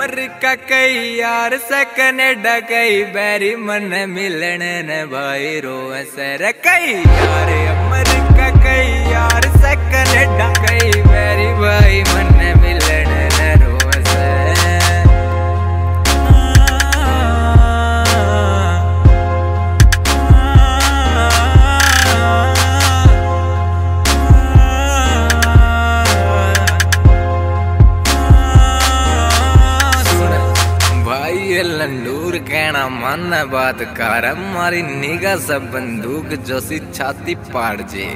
उम्र का कई यार सकने डकई बैरी मन मिलन न भाई रोए सर कई यार उम्र का कई यार सकने डकई बैरी भाई मन मिलन न रोए सर लंडूर कहना मानना बात कारम मारी निगाह सब बंदूक जोसी छाती पाड़ जे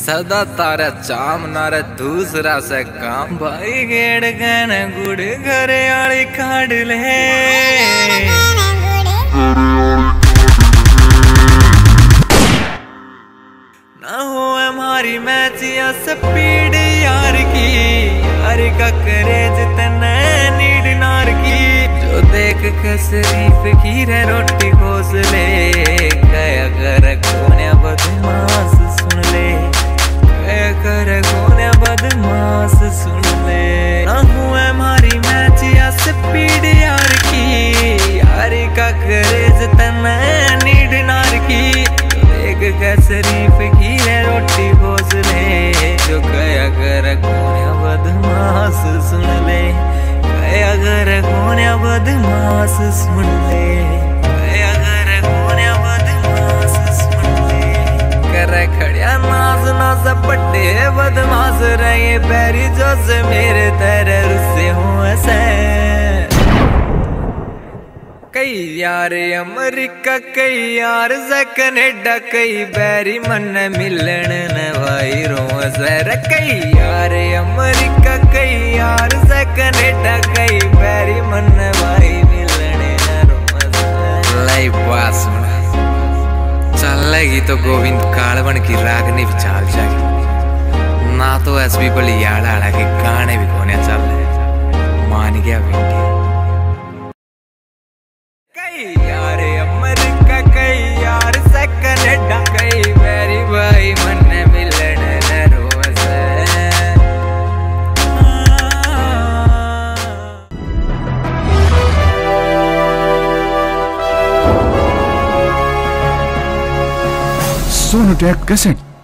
सदा तारा चाम नारा दूसरा से काम भाई गेड़ कहना गुड़ घरे आड़ी काट ले ना हो हमारी मैचिया स्पीड यार की यार का करे जितना नीड नार की जो देख के शरीफ की रे रोटी खोस ले गया कर कोने बदमाश सुन ले गया कर कोने बदमाश सुन ले ना हो हमारी मैचिया स्पीड यार की यार का करे जितना नीड नार की शरीफ की है रोटी बोझ ले जो कया कर कोन्या बदमाश सुन ले कया कर कोन्या बदमाश सुन ले कया कर कोन्या बदमाश सुन ले कर खड़िया नाज नाज पट्टे बदमाश रहे पैरी जो से मेरे तेरे रुस्से हुए से कई यार अमेरिका कई यार से कनेडा कई बैरी मन मिलन नवाई रोज कई यार अमेरिका कई यार से कनेडा कई बैरी मन भाई मिलन लाई पास चलेगी तो गोविंद कालवन की रागनी भी चाल जाएगी ना तो एसपी बल याद आड़ा के गाने भी कोने चल रहे मान गया भी यार अमेरिका कई यार से कनेडा कई बैरी भाई मन मिलन न रोज सोनोटेक कैसेट।